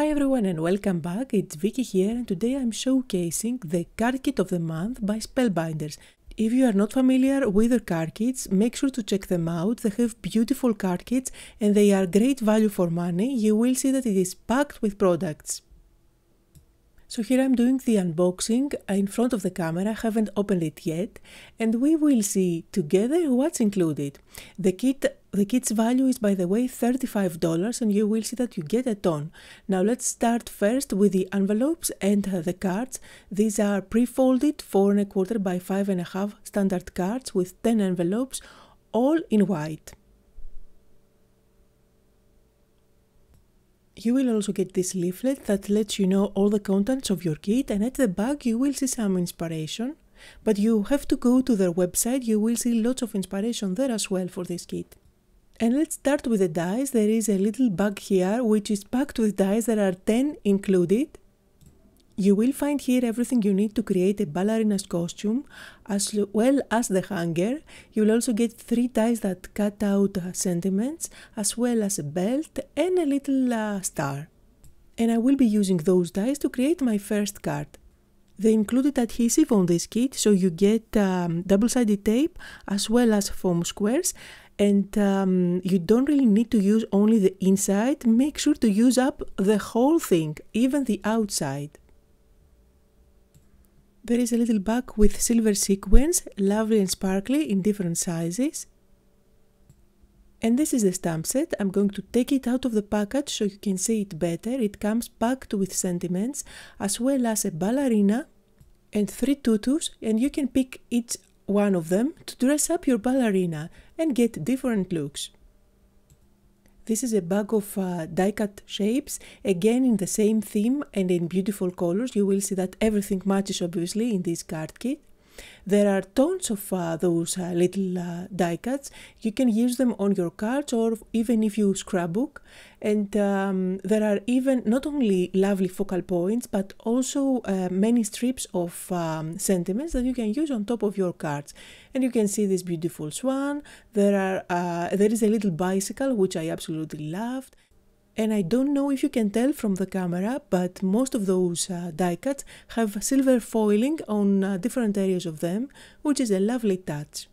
Hi everyone and welcome back, it's Vicky here and today I'm showcasing the card kit of the month by Spellbinders. If you are not familiar with their card kits, make sure to check them out. They have beautiful card kits and they are great value for money. You will see that it is packed with products. So here I'm doing the unboxing in front of the camera, I haven't opened it yet, and we will see together what's included. The kit's value is, by the way, $35, and you will see that you get a ton. Now let's start first with the envelopes and the cards. These are pre-folded 4¼ by 5½ standard cards with 10 envelopes, all in white. You will also get this leaflet that lets you know all the contents of your kit, and at the back you will see some inspiration, but you have to go to their website, you will see lots of inspiration there as well for this kit. And let's start with the dice. There is a little bag here which is packed with dice, there are 10 included. You will find here everything you need to create a ballerina's costume, as well as the hanger. You'll also get 3 ties that cut out sentiments, as well as a belt and a little star. And I will be using those ties to create my first card. They included adhesive on this kit, so you get double-sided tape as well as foam squares. And you don't really need to use only the inside, make sure to use up the whole thing, even the outside. There is a little bag with silver sequins, lovely and sparkly in different sizes. And this is the stamp set. I'm going to take it out of the package so you can see it better. It comes packed with sentiments as well as a ballerina and 3 tutus, and you can pick each one of them to dress up your ballerina and get different looks. This is a bag of die-cut shapes, again in the same theme and in beautiful colors. You will see that everything matches obviously in this card kit. There are tons of those little die-cuts. You can use them on your cards or even if you scrapbook. And there are even not only lovely focal points but also many strips of sentiments that you can use on top of your cards. And you can see this beautiful swan. There is a little bicycle which I absolutely loved. And I don't know if you can tell from the camera, but most of those die cuts have silver foiling on different areas of them, which is a lovely touch.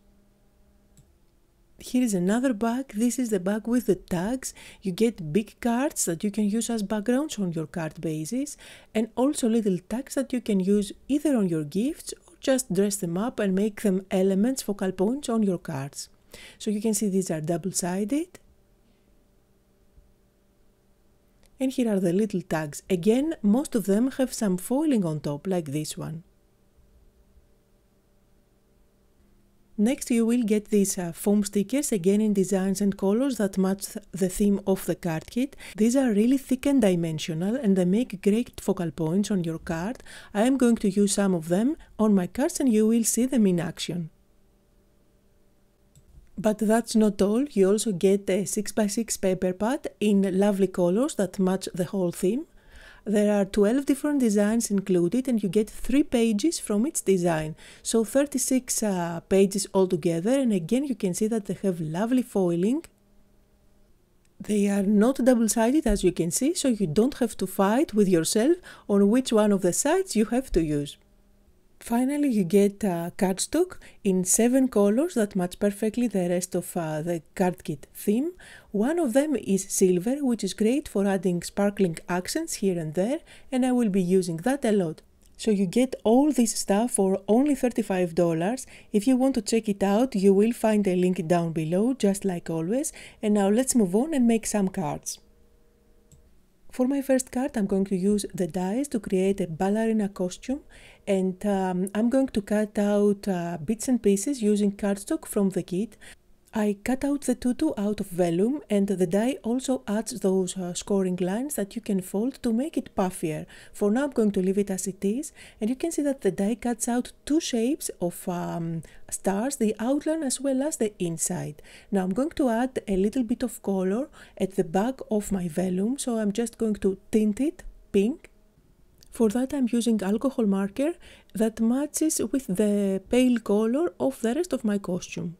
Here is another bag. This is the bag with the tags. You get big cards that you can use as backgrounds on your card bases, and also little tags that you can use either on your gifts or just dress them up and make them elements, focal points on your cards. So you can see these are double-sided. And here are the little tags. Again, most of them have some foiling on top, like this one. Next, you will get these foam stickers, again in designs and colors that match the theme of the card kit. These are really thick and dimensional, and they make great focal points on your card. I am going to use some of them on my cards, and you will see them in action. But that's not all. You also get a 6x6 paper pad in lovely colors that match the whole theme. There are 12 different designs included and you get 3 pages from each design. So 36 pages altogether, and again you can see that they have lovely foiling. They are not double-sided as you can see, so you don't have to fight with yourself on which one of the sides you have to use. Finally, you get cardstock in 7 colors that match perfectly the rest of the card kit theme. One of them is silver, which is great for adding sparkling accents here and there, and I will be using that a lot. So you get all this stuff for only $35. If you want to check it out, you will find a link down below, just like always. And now let's move on and make some cards. For my first card, I'm going to use the dies to create a ballerina costume, and I'm going to cut out bits and pieces using cardstock from the kit. I cut out the tutu out of vellum, and the die also adds those scoring lines that you can fold to make it puffier. For now, I'm going to leave it as it is, and you can see that the die cuts out 2 shapes of stars, the outline as well as the inside. Now I'm going to add a little bit of color at the back of my vellum, so I'm just going to tint it pink. For that I'm using alcohol marker that matches with the pale color of the rest of my costume.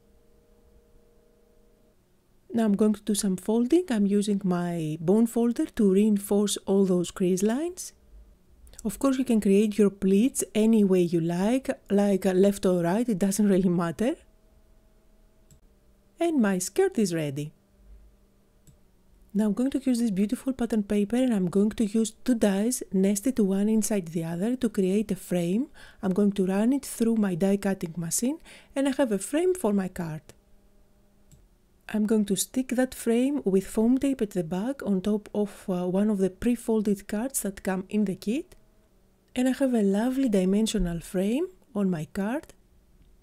Now I'm going to do some folding. I'm using my bone folder to reinforce all those crease lines. Of course, you can create your pleats any way you like left or right, it doesn't really matter. And my skirt is ready. Now I'm going to use this beautiful pattern paper and I'm going to use two dies nested one inside the other to create a frame. I'm going to run it through my die cutting machine and I have a frame for my card. I'm going to stick that frame with foam tape at the back on top of one of the pre-folded cards that come in the kit. And I have a lovely dimensional frame on my card.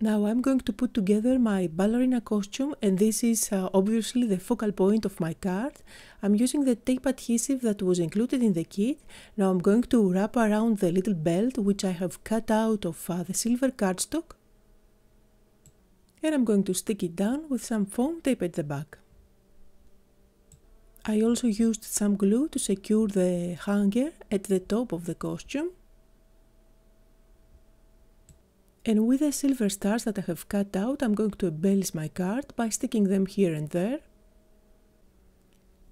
Now I'm going to put together my ballerina costume, and this is obviously the focal point of my card. I'm using the tape adhesive that was included in the kit. Now I'm going to wrap around the little belt which I have cut out of the silver cardstock. And I'm going to stick it down with some foam tape at the back. I also used some glue to secure the hanger at the top of the costume. And with the silver stars that I have cut out, I'm going to embellish my card by sticking them here and there.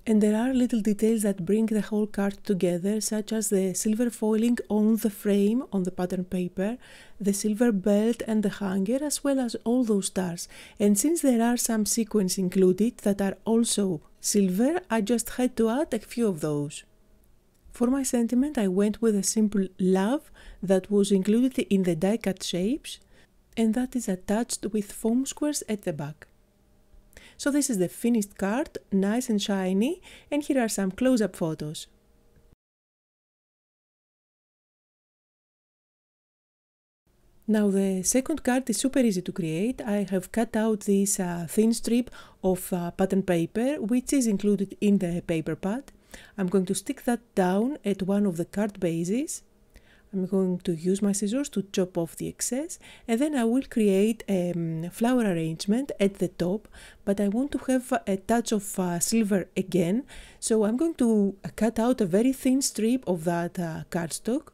And there are little details that bring the whole card together, such as the silver foiling on the frame on the pattern paper, the silver belt and the hanger, as well as all those stars. And since there are some sequins included that are also silver, I just had to add a few of those. For my sentiment, I went with a simple love that was included in the die cut shapes, and that is attached with foam squares at the back. So this is the finished card, nice and shiny, and here are some close-up photos. Now the second card is super easy to create. I have cut out this thin strip of pattern paper, which is included in the paper pad. I'm going to stick that down at one of the card bases. I'm going to use my scissors to chop off the excess, and then I will create a flower arrangement at the top, but I want to have a touch of silver again, so I'm going to cut out a very thin strip of that cardstock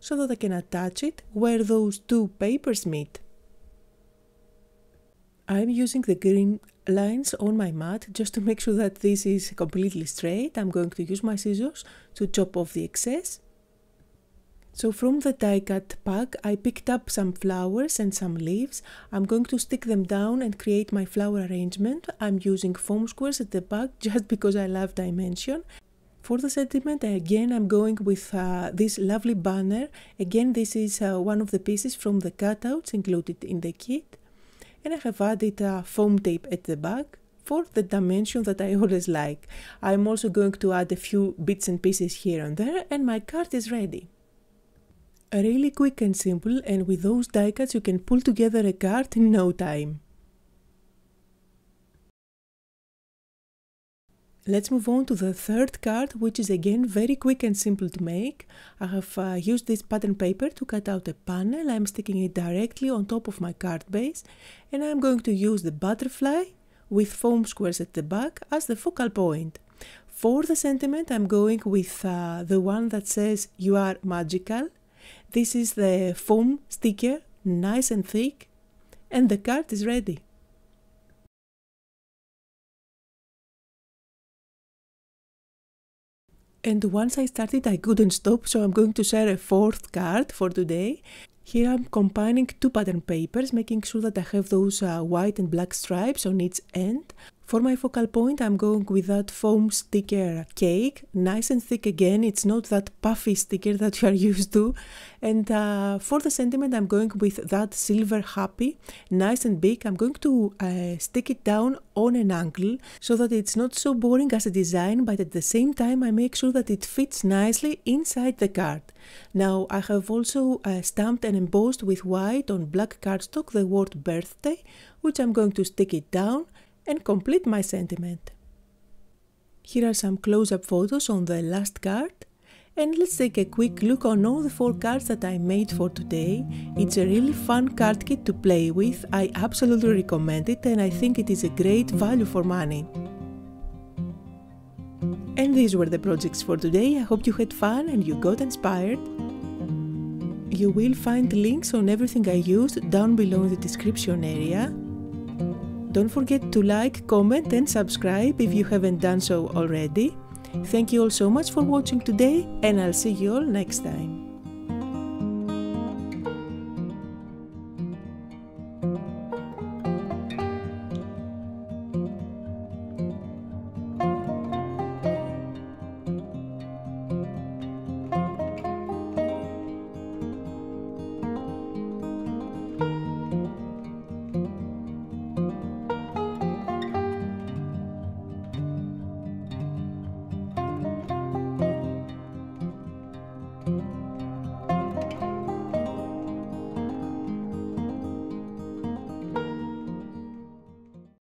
so that I can attach it where those two papers meet. I'm using the green lines on my mat just to make sure that this is completely straight. I'm going to use my scissors to chop off the excess. So from the die cut pack, I picked up some flowers and some leaves. I'm going to stick them down and create my flower arrangement. I'm using foam squares at the back just because I love dimension. For the sentiment, again, I'm going with this lovely banner. Again, this is one of the pieces from the cutouts included in the kit. And I have added foam tape at the back for the dimension that I always like. I'm also going to add a few bits and pieces here and there, and my card is ready. Really quick and simple, and with those die cuts you can pull together a card in no time. Let's move on to the third card, which is again very quick and simple to make. I have used this pattern paper to cut out a panel. I'm sticking it directly on top of my card base, and I'm going to use the butterfly with foam squares at the back as the focal point. For the sentiment, I'm going with the one that says "You are magical." This is the foam sticker, nice and thick, and the card is ready. And once I started, I couldn't stop, so I'm going to share a fourth card for today. Here I'm combining two pattern papers, making sure that I have those white and black stripes on each end. For my focal point, I'm going with that foam sticker cake, nice and thick again. It's not that puffy sticker that you are used to. And for the sentiment, I'm going with that silver happy, nice and big. I'm going to stick it down on an angle so that it's not so boring as a design, but at the same time, I make sure that it fits nicely inside the card. Now, I have also stamped and embossed with white on black cardstock the word birthday, which I'm going to stick it down and complete my sentiment. Here are some close-up photos on the last card, and let's take a quick look on all the four cards that I made for today. It's a really fun card kit to play with. I absolutely recommend it, and I think it is a great value for money. And these were the projects for today. I hope you had fun and you got inspired. You will find links on everything I used down below in the description area. Don't forget to like, comment and subscribe if you haven't done so already. Thank you all so much for watching today, and I'll see you all next time.